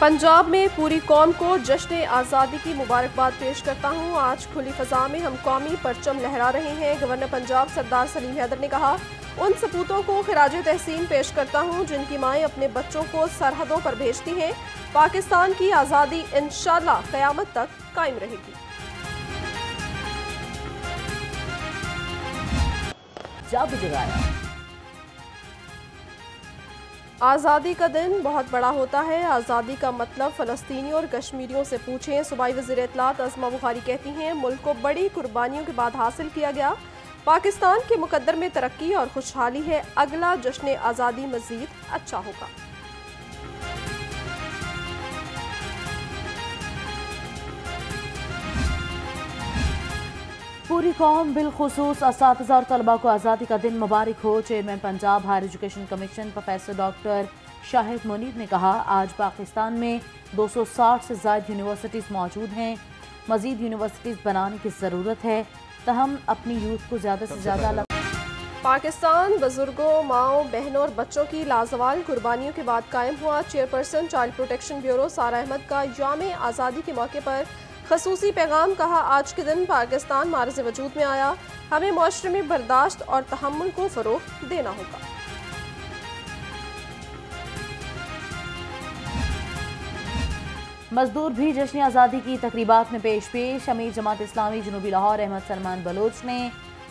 पंजाब में पूरी कौम को जश्न आज़ादी की मुबारकबाद पेश करता हूँ। आज खुली फ़ज़ा में हम कौमी परचम लहरा रहे हैं। गवर्नर पंजाब सरदार सलीम हैदर ने कहा, उन सपूतों को ख़िराजे तहसीन पेश करता हूँ जिनकी माएँ अपने बच्चों को सरहदों पर भेजती हैं। पाकिस्तान की आज़ादी इंशाअल्लाह क़यामत तक कायम रहेगी। जब जगाया आज़ादी का दिन बहुत बड़ा होता है। आज़ादी का मतलब फ़लस्तीनियों और कश्मीरियों से पूछें। सूबाई वज़ीर इत्तलात असमा बुखारी कहती हैं, मुल्क को बड़ी कुर्बानियों के बाद हासिल किया गया। पाकिस्तान के मुकद्दर में तरक्की और खुशहाली है। अगला जश्न आज़ादी मज़ीद अच्छा होगा। पूरी कौम बिलखसूस असातिज़ा और तलबा को आज़ादी का दिन मुबारक हो। Chairman Punjab higher education commission professor doctor Shahid Munir ने कहा, आज पाकिस्तान में 260 से ज़ायद यूनिवर्सिटीज़ मौजूद हैं। मज़ीद यूनिवर्सिटीज़ बनाने की ज़रूरत है। तहम अपनी यूथ को ज़्यादा से ज़्यादा पाकिस्तान बुजुर्गों, माओं, बहनों और बच्चों की लाजवाल कुर्बानियों के बाद कायम हुआ। चेयरपर्सन चाइल्ड प्रोटेक्शन ब्यूरो सारा अहमद का याम आज़ादी के मौके पर खसूसी पैगाम, कहा आज के दिन पाकिस्तान मार्ज़ वजूद में आया, हमें माशरे में बर्दाश्त और तहम्मुल को फ़रोग़ देना होगा। मजदूर भी जश्न आज़ादी की तकरीबात में पेश। अमीर जमात इस्लामी जनूबी लाहौर अहमद सलमान बलोच ने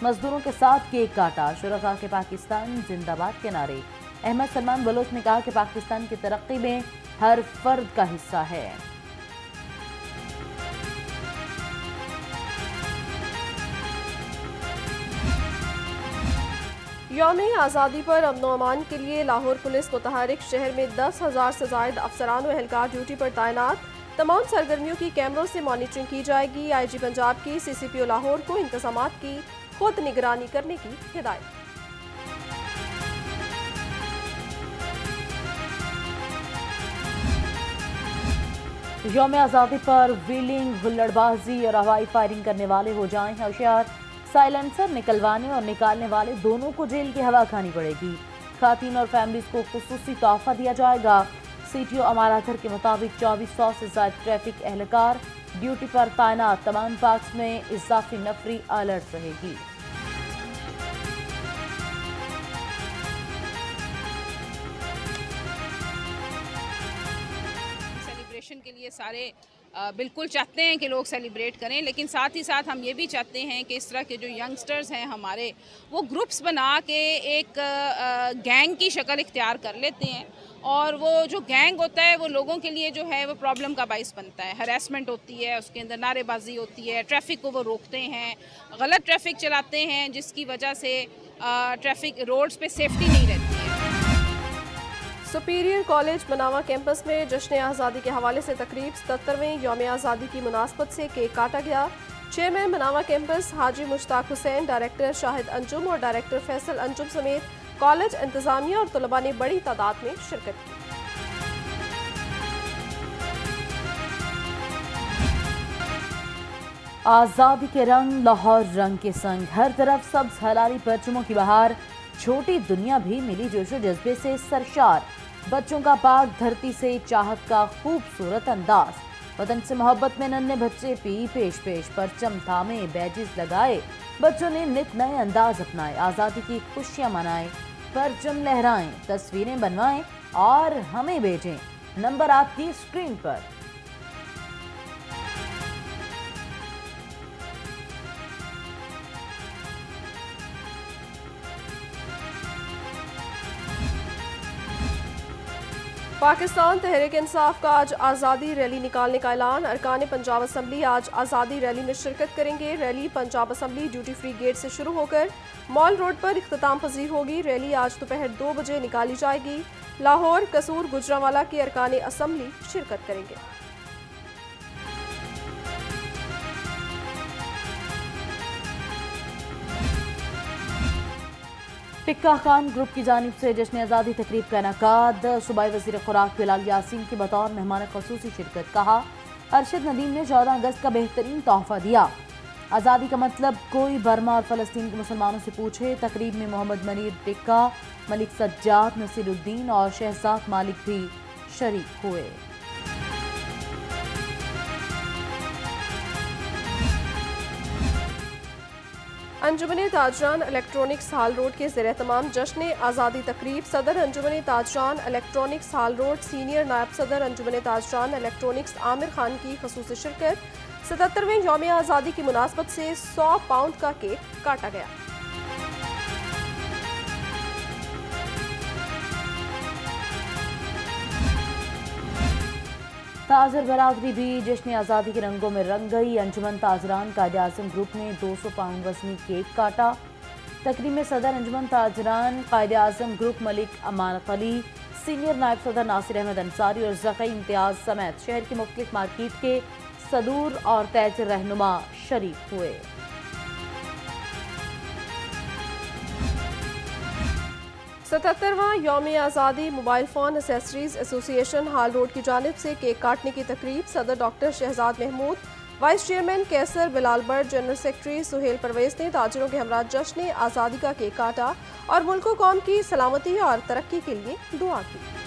मजदूरों के साथ केक काटा। शुरका के पाकिस्तान जिंदाबाद के नारे। अहमद सलमान बलोच ने कहा कि पाकिस्तान की तरक्की में हर फर्द का हिस्सा है। यौम आज़ादी पर अमनो अमान के लिए लाहौर पुलिस मुतहरिक। शहर में 10,000 से ज़ायद अफसरान और एहलकार ड्यूटी पर तैनात। तमाम सरगर्मियों की कैमरों से मॉनिटरिंग की जाएगी। आईजी पंजाब की CCPO लाहौर को इंतजामात की खुद निगरानी करने की हिदायत। यौम आज़ादी पर व्हीलिंग, हुल्लड़बाजी और हवाई फायरिंग करने वाले हो जाएं होशियार। साइलेंसर निकलवाने और निकालने वाले दोनों को जेल की हवा खानी पड़ेगी। खातिन और फैमिलीज को खुसूसी तोहफा दिया जाएगा। CTO अमाराघर के मुताबिक 2400 से ज़ायद ट्रैफिक एहलकार ड्यूटी पर तैनात। तमाम पार्क्स में इजाफी नफरी अलर्ट रहेगी। सेलिब्रेशन के लिए सारे बिल्कुल चाहते हैं कि लोग सेलिब्रेट करें, लेकिन साथ ही साथ हम ये भी चाहते हैं कि इस तरह के जो यंगस्टर्स हैं हमारे, वो ग्रुप्स बना के एक गैंग की शक्ल इख्तियार कर लेते हैं, और वो जो गैंग होता है वो लोगों के लिए जो है वो प्रॉब्लम का बाइस बनता है। हरासमेंट होती है, उसके अंदर नारेबाजी होती है, ट्रैफिक को वो रोकते हैं, गलत ट्रैफिक चलाते हैं, जिसकी वजह से ट्रैफिक रोड्स पर सेफ्टी नहीं रहती है। सुपीरियर कॉलेज मनावा कैंपस में जश्न आज़ादी के हवाले से तकरीब 77वें यौम आज़ादी की मुनासबत से केक काटा गया। Chairman Manawa campus Haji Mushtaq Hussain, director Shahid Anjum और डायरेक्टर फैसल अंजुम समेत कॉलेज इंतजामिया और तलबा ने बड़ी तादाद में शिरकत की। आज़ादी के रंग लाहौर रंग के संग, हर तरफ सब्ज हलाली परचमों की बहार। छोटी दुनिया भी मिली जोशो जज्बे से सरशार। बच्चों का पाक धरती से चाहत का खूबसूरत अंदाज। वतन से मोहब्बत में नन्हे बच्चे पी पेश पेश, परचम थामे, बैजेस लगाए। बच्चों ने नित नए अंदाज अपनाए। आज़ादी की खुशियाँ मनाएं, परचम लहराएं, तस्वीरें बनवाएं और हमें भेजें। नंबर आपकी स्क्रीन पर। पाकिस्तान तहरीक इंसाफ का आज आज़ादी रैली निकालने का ऐलान। अरकान पंजाब असम्बली आज आज़ादी रैली में शिरकत करेंगे। Rally Punjab assembly duty free gate से शुरू होकर मॉल रोड पर इख्तिताम पजीर होगी। रैली आज दोपहर 2 बजे निकाली जाएगी। लाहौर, कसूर, गुजरांवाला के अरकान असम्बली शिरकत करेंगे। टिक्का खान ग्रुप की जानिब से जश्न आज़ादी तकरीब का इनाकाद। सूबाई वज़ीर खुराक बिलाल यासीन की बतौर मेहमान खसूसी शिरकत, कहा अरशद नदीम ने 14 अगस्त का बेहतरीन तोहफा दिया। आज़ादी का मतलब कोई बर्मा और फ़लस्तीन के मुसलमानों से पूछे। तकरीब में मोहम्मद मनीर, टिक्का, मलिक सज्जाद, नसीरुद्दीन और शहजाद मालिक भी शरीक हुए। अंजुमन ताजरान इलेक्ट्रॉनिक्स हाल रोड के ज़ेर एहतमाम जश्न आज़ादी तकरीब। सदर अंजुमन ताजरान इलेक्ट्रॉनिक्स हाल रोड सीनियर नायब सदर अंजुमन ताजरान इलेक्ट्रॉनिक्स आमिर ख़ान की खसूसी शिरकत। 77वें यौम आज़ादी की मुनासबत से 100 पाउंड का केक काटा गया। ताजर बरादरी भी जश्न आज़ादी के रंगों में रंग गई। अंजुमन ताजरान कायदे आज़म ग्रुप ने 200 पाउंड वज़नी केक काटा। तकरीब में सदर अंजुमन ताजरान कायदे आज़म ग्रुप मलिक अमानली, सीनियर नायब सदर नासिर अहमद अंसारी और ज़की इम्तियाज़ समेत शहर की मुख्तलिफ मार्केट के सदूर और तैज रहनुमा शरीक हुए। सतहत्तरवां यौम आज़ादी mobile phone accessories association hall road की जानिब से केक काटने की तकरीब। सदर doctor Shahzad Mahmood, vice chairman Qaiser बिललबर्ड, जनरल सेक्रेटरी सुहेल परवेज़ ने ताजरों के हमरा जश्न आज़ादी का केक काटा और मुल्क व कौम की सलामती और तरक्की के लिए दुआ की।